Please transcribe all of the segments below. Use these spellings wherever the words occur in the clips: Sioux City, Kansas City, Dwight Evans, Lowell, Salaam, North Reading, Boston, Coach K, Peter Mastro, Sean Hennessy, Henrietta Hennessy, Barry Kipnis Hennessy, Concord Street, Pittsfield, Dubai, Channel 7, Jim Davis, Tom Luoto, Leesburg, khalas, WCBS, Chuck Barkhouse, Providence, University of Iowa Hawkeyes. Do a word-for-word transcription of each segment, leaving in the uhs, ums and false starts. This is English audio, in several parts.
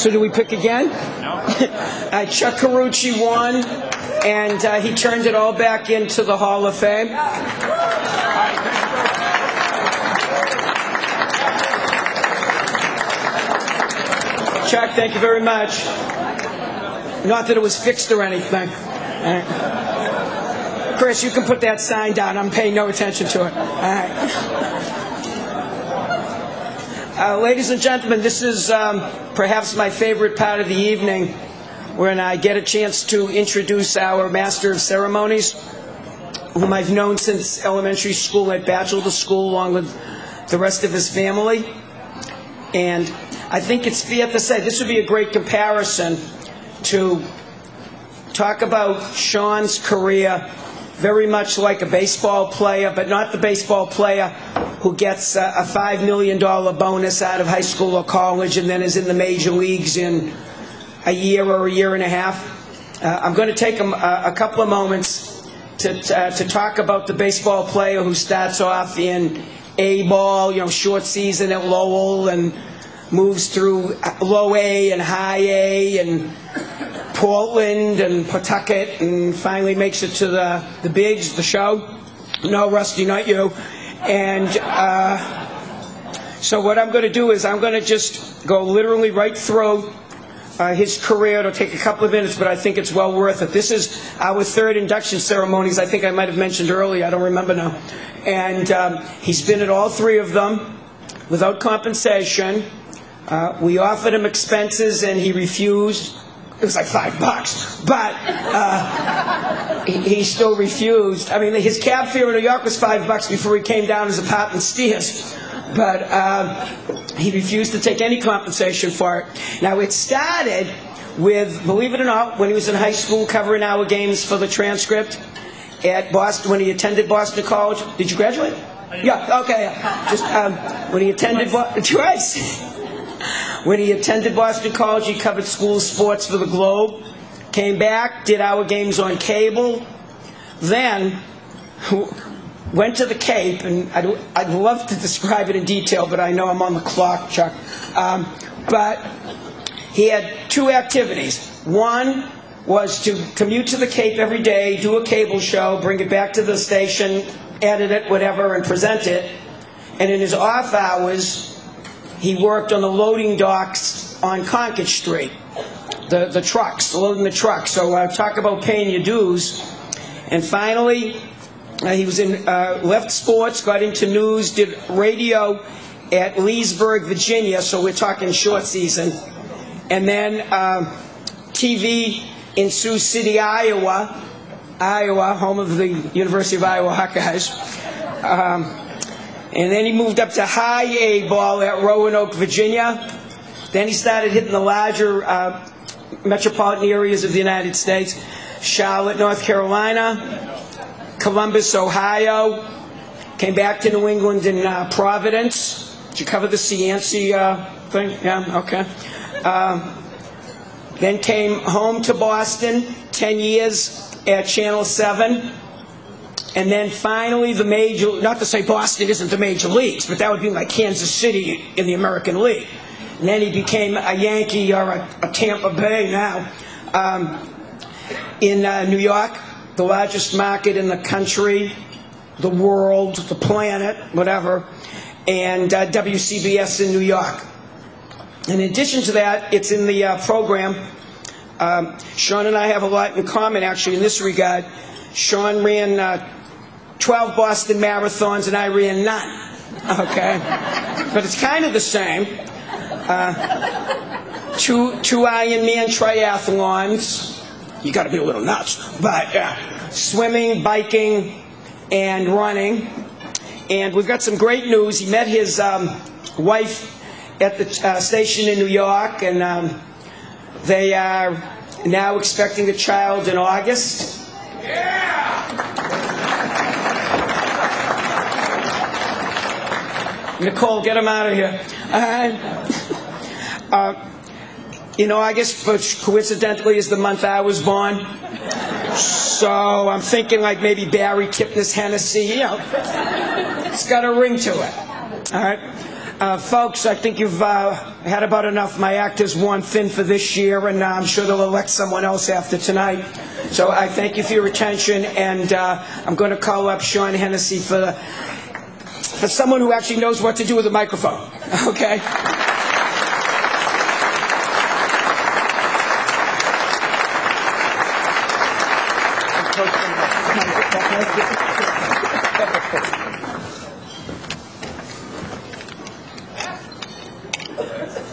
So do we pick again? No. uh, Chuck Carucci won, and uh, he turned it all back into the Hall of Fame. Chuck, thank you very much. Not that it was fixed or anything. All right. Chris, you can put that sign down. I'm paying no attention to it. All right. Uh, ladies and gentlemen, this is um, perhaps my favorite part of the evening, when I get a chance to introduce our Master of Ceremonies, whom I've known since elementary school at Bachelor School, along with the rest of his family. And I think it's fair to say this would be a great comparison to talk about Sean's career, very much like a baseball player, but not the baseball player who gets a five million dollar bonus out of high school or college and then is in the major leagues in a year or a year and a half. Uh, I'm going to take a, a couple of moments to, to, to talk about the baseball player who starts off in A-ball, you know, short season at Lowell, and moves through low A and high A and Portland and Pawtucket, and finally makes it to the, the bigs, the show. No, Rusty, not you. And uh, so what I'm going to do is I'm going to just go literally right through uh, his career. It'll take a couple of minutes, but I think it's well worth it. This is our third induction ceremonies. I think I might have mentioned earlier. I don't remember now. And um, he's been at all three of them without compensation. Uh, we offered him expenses, and he refused. It was like five bucks, but uh, he, he still refused. I mean, his cab fare in New York was five bucks before he came down his apartment stairs, but uh, he refused to take any compensation for it. Now, it started with, believe it or not, when he was in high school covering our games for the transcript at Boston, when he attended Boston College. Did you graduate? Yeah, okay. Just um, when he attended Boston, twice. When he attended Boston College, he covered school sports for the Globe, came back, did our games on cable, then went to the Cape, and I'd, I'd love to describe it in detail, but I know I'm on the clock, Chuck. Um, but he had two activities. One was to commute to the Cape every day, do a cable show, bring it back to the station, edit it, whatever, and present it. And in his off hours, he worked on the loading docks on Concord Street, the, the trucks, loading the trucks. So uh, talk about paying your dues. And finally, uh, he was in uh, left sports, got into news, did radio at Leesburg, Virginia, so we're talking short season. And then um, T V in Sioux City, Iowa, Iowa, home of the University of Iowa Hawkeyes. Um, And then he moved up to high A ball at Roanoke, Virginia. Then he started hitting the larger uh, metropolitan areas of the United States. Charlotte, North Carolina. Columbus, Ohio. Came back to New England in uh, Providence. Did you cover the Cianci uh, thing? Yeah, okay. Uh, then came home to Boston, ten years at Channel seven. And then finally the major, not to say Boston isn't the major leagues, but that would be like Kansas City in the American League. And then he became a Yankee, or a, a Tampa Bay now, um, in uh, New York, the largest market in the country, the world, the planet, whatever, and uh, W C B S in New York. In addition to that, it's in the uh, program. Um, Sean and I have a lot in common, actually, in this regard. Sean ran uh, twelve Boston marathons, and I ran none, okay? But it's kind of the same. Uh, two, two Ironman triathlons. You got to be a little nuts. But uh, swimming, biking, and running. And we've got some great news. He met his um, wife at the uh, station in New York, and um, they are now expecting a child in August. Yeah! Nicole, get him out of here. Uh, uh, you know, I guess, which coincidentally is the month I was born. So I'm thinking like maybe Barry Kipnis Hennessy, you know. It's got a ring to it. All right. Uh, folks, I think you've uh, had about enough. My act is worn thin for this year, and uh, I'm sure they'll elect someone else after tonight. So I thank you for your attention, and uh, I'm going to call up Sean Hennessy for, for someone who actually knows what to do with a microphone. Okay?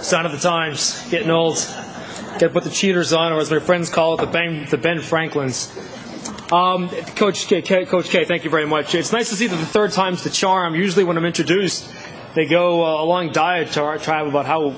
Sign of the times, getting old. Gotta put the cheaters on, or as my friends call it, the Ben, the Ben Franklins. Um, Coach K, K, Coach K, thank you very much. It's nice to see that the third time's the charm. Usually when I'm introduced, they go uh, a long diatribe about how,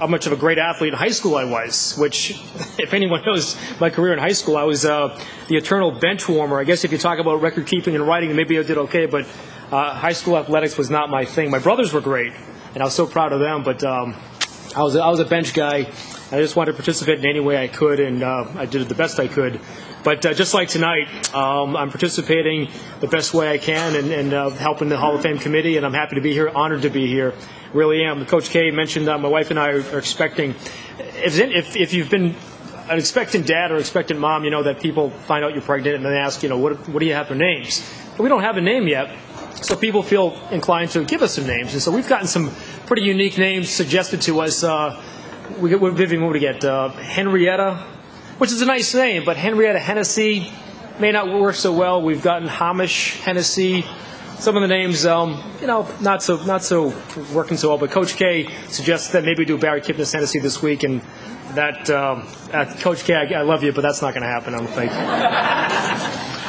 how much of a great athlete in high school I was, which, if anyone knows my career in high school, I was uh, the eternal bench warmer. I guess if you talk about record keeping and writing, maybe I did okay, but uh, high school athletics was not my thing. My brothers were great, and I was so proud of them, but um, I was, I was a bench guy, and I just wanted to participate in any way I could, and uh, I did it the best I could. But uh, just like tonight, um, I'm participating the best way I can and, and uh, helping the Hall of Fame committee, and I'm happy to be here, honored to be here. Really am. Coach K mentioned that my wife and I are expecting. If, if, if you've been an expectant dad or expectant mom, you know that people find out you're pregnant and they ask, you know, what, what do you have for names? But we don't have a name yet. So people feel inclined to give us some names. And so we've gotten some pretty unique names suggested to us. Uh, we, we're Vivian, what do we get? Uh, Henrietta, which is a nice name, but Henrietta Hennessy may not work so well. We've gotten Hamish Hennessy. Some of the names, um, you know, not so not so working so well. But Coach K suggests that maybe we do Barry Kipnis Hennessy this week. And that, um, uh, Coach K, I, I love you, but that's not going to happen, I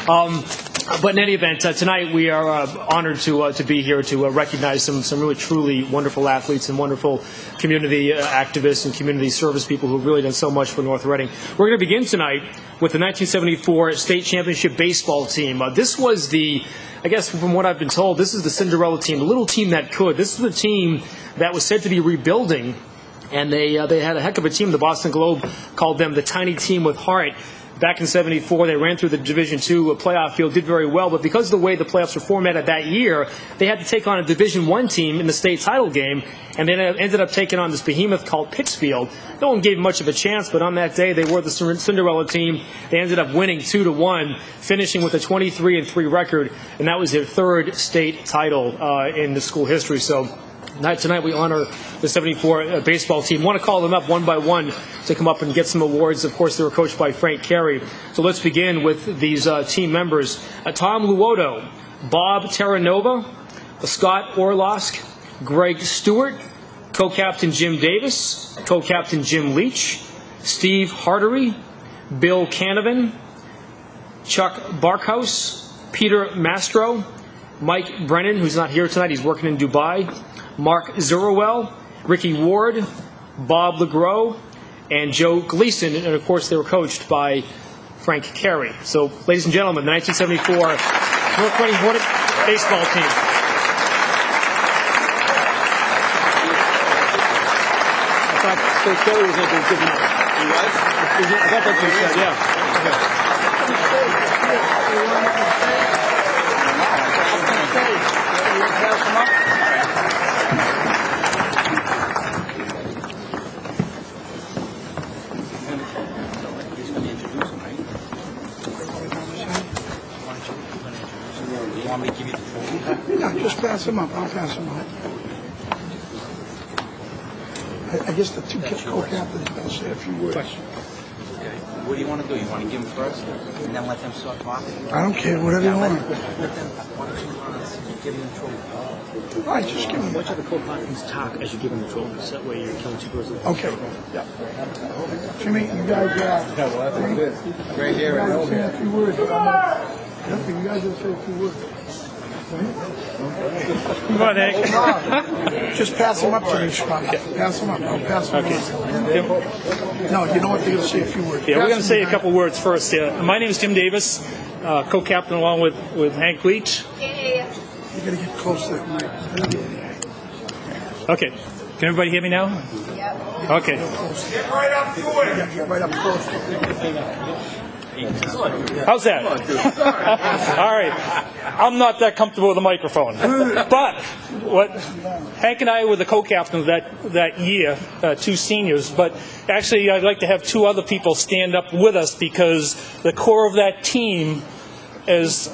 don't think. um, But in any event, uh, tonight we are uh, honored to uh, to be here to uh, recognize some some really truly wonderful athletes and wonderful community uh, activists and community service people who have really done so much for North Reading. We're going to begin tonight with the nineteen seventy-four state championship baseball team. Uh, this was the, I guess from what I've been told, this is the Cinderella team, the little team that could. This is the team that was said to be rebuilding, and they uh, they had a heck of a team. The Boston Globe called them the tiny team with heart. Back in seventy-four, they ran through the Division two playoff field, did very well, but because of the way the playoffs were formatted that year, they had to take on a Division one team in the state title game, and then ended up taking on this behemoth called Pittsfield. No one gave much of a chance, but on that day, they were the Cinderella team. They ended up winning two to one, finishing with a twenty-three and three record, and that was their third state title uh, in the school history. So tonight we honor the seventy-four baseball team. Want to call them up one by one to come up and get some awards. Of course, they were coached by Frank Carey. So let's begin with these uh, team members. Uh, Tom Luoto, Bob Terranova, Scott Orlosk, Greg Stewart, co-captain Jim Davis, co-captain Jim Leach, Steve Hardery, Bill Canavan, Chuck Barkhouse, Peter Mastro, Mike Brennan, who's not here tonight, he's working in Dubai, Mark Zerwell, Ricky Ward, Bob LeGros, and Joe Gleason, and of course they were coached by Frank Carey. So, ladies and gentlemen, the nineteen seventy-four North Reading Hornet baseball team. I thought Coach Carey was going to be good enough. He was? I thought that's what he said, yeah. Okay. Yeah, just pass them up. I'll pass them up. I, I guess the two co-captains will say a few words. Okay. What do you want to do? You want to give them first, and then let them start talking? I don't care. Whatever yeah, you want. Let, let them, why don't you want give them the trophy? All right, just give them. Watch how the co-captains talk as you give them the trophy. That way you're killing two birds with one stone. Okay. Yeah. Jimmy, you guys got. Yeah, well, that's good. Right here. You guys say a few words. Nothing. You guys will say a few words. Come on, Hank. Just pass them up to me, Sean. Pass them up. I'll pass them okay. up. No, you know what? They'll say a few words. Yeah, pass we're going to say a couple words first. Uh, my name is Tim Davis, uh, co-captain along with, with Hank Leach. Yeah. You're going to get close to that. Okay. Can everybody hear me now? Yeah. Okay. Get right up to it. Yeah, get right up close. How's that? All right. I'm not that comfortable with a microphone. But what Hank and I were the co-captains that, that year, uh, two seniors. But actually, I'd like to have two other people stand up with us, because the core of that team, as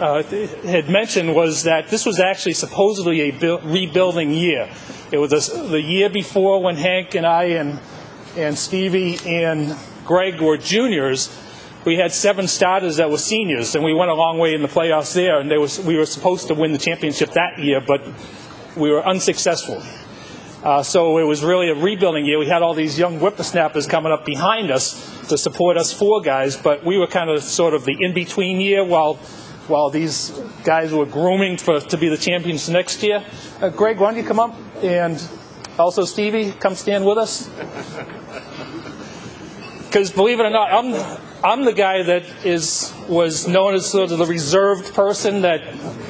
uh, had mentioned, was that this was actually supposedly a bu- rebuilding year. It was a, the year before when Hank and I and, and Stevie and Greg were juniors. We had seven starters that were seniors, and we went a long way in the playoffs there, and they was, we were supposed to win the championship that year, but we were unsuccessful. Uh, so it was really a rebuilding year. We had all these young whippersnappers coming up behind us to support us four guys, but we were kind of sort of the in-between year while while these guys were grooming for to be the champions next year. Uh, Greg, why don't you come up? And also Stevie, come stand with us. Because believe it or not, I'm... I'm the guy that is was known as sort of the reserved person that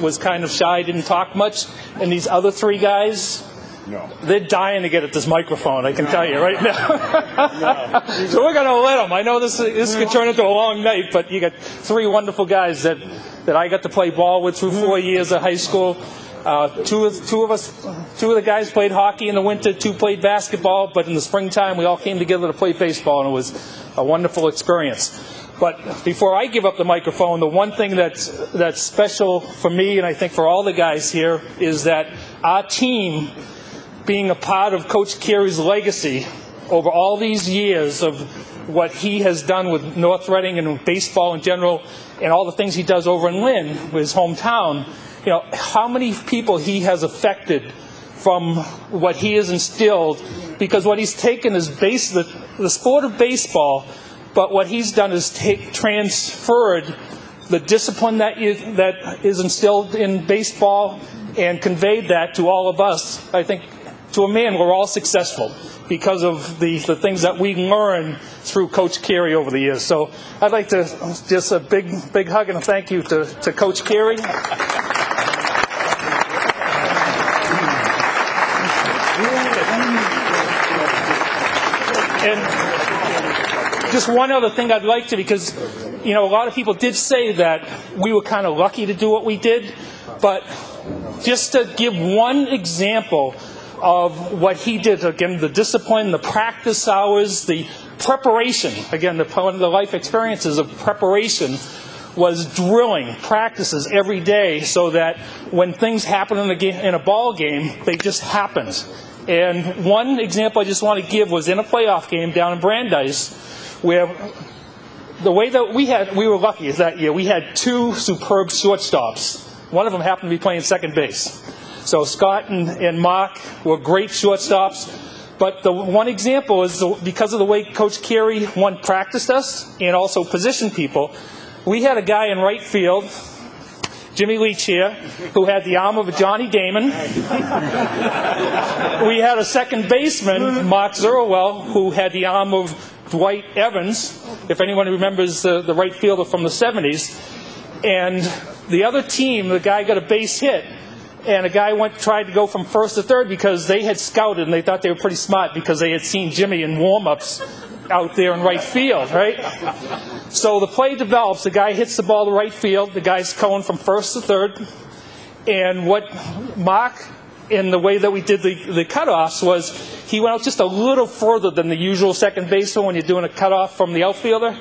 was kind of shy, didn't talk much, and these other three guys, no, they're dying to get at this microphone. I can no. tell you right now. No. So we're gonna let them. I know this this could turn into a long night, but you got three wonderful guys that that I got to play ball with through four years of high school. Uh, two of two of us, two of the guys played hockey in the winter. Two played basketball, but in the springtime we all came together to play baseball, and it was a wonderful experience. But before I give up the microphone, the one thing that's that's special for me, and I think for all the guys here, is that our team, being a part of Coach Carey's legacy over all these years of what he has done with North Reading and baseball in general, and all the things he does over in Lynn, his hometown. You know, how many people he has affected from what he has instilled, because what he's taken is base, the, the sport of baseball, but what he's done is take, transferred the discipline that is, that is instilled in baseball and conveyed that to all of us. I think to a man, we're all successful because of the, the things that we learn through Coach Carey over the years. So I'd like to just a big, big hug and a thank you to, to Coach Carey. And just one other thing I'd like to, because, you know, a lot of people did say that we were kind of lucky to do what we did, but just to give one example of what he did, again, the discipline, the practice hours, the preparation, again, the, one of the life experiences of preparation was drilling practices every day so that when things happen in a, game, in a ball game, they just happened. And one example I just want to give was in a playoff game down in Brandeis, where the way that we had, we were lucky that year, we had two superb shortstops. One of them happened to be playing second base. So Scott and, and Mark were great shortstops. But the one example is because of the way Coach Carey, one, practiced us and also positioned people, we had a guy in right field, Jimmy Leach here, who had the arm of Johnny Damon. We had a second baseman, Mark Zerwell, who had the arm of Dwight Evans, if anyone remembers the, the right fielder from the seventies. And the other team, the guy got a base hit, and a guy went tried to go from first to third because they had scouted and they thought they were pretty smart because they had seen Jimmy in warm-ups out there in right field, right? So the play develops. The guy hits the ball to right field. The guy's going from first to third. And what Mark, in the way that we did the, the cutoffs, was he went out just a little further than the usual second baseman when you're doing a cutoff from the outfielder.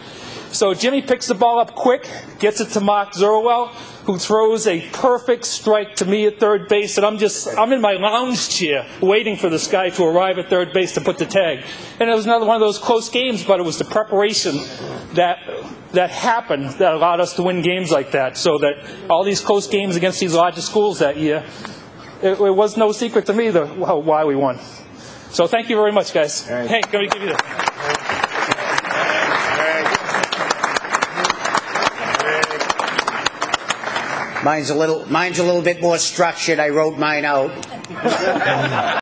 So Jimmy picks the ball up quick, gets it to Mark Zerwell, who throws a perfect strike to me at third base, and I'm just, I'm in my lounge chair waiting for this guy to arrive at third base to put the tag. And it was another one of those close games, but it was the preparation that that happened that allowed us to win games like that, so that all these close games against these larger schools that year, it, it was no secret to me the, why we won. So thank you very much, guys. Hank, hey, can we give you that? Mine's a little, mine's a little bit more structured. I wrote mine out.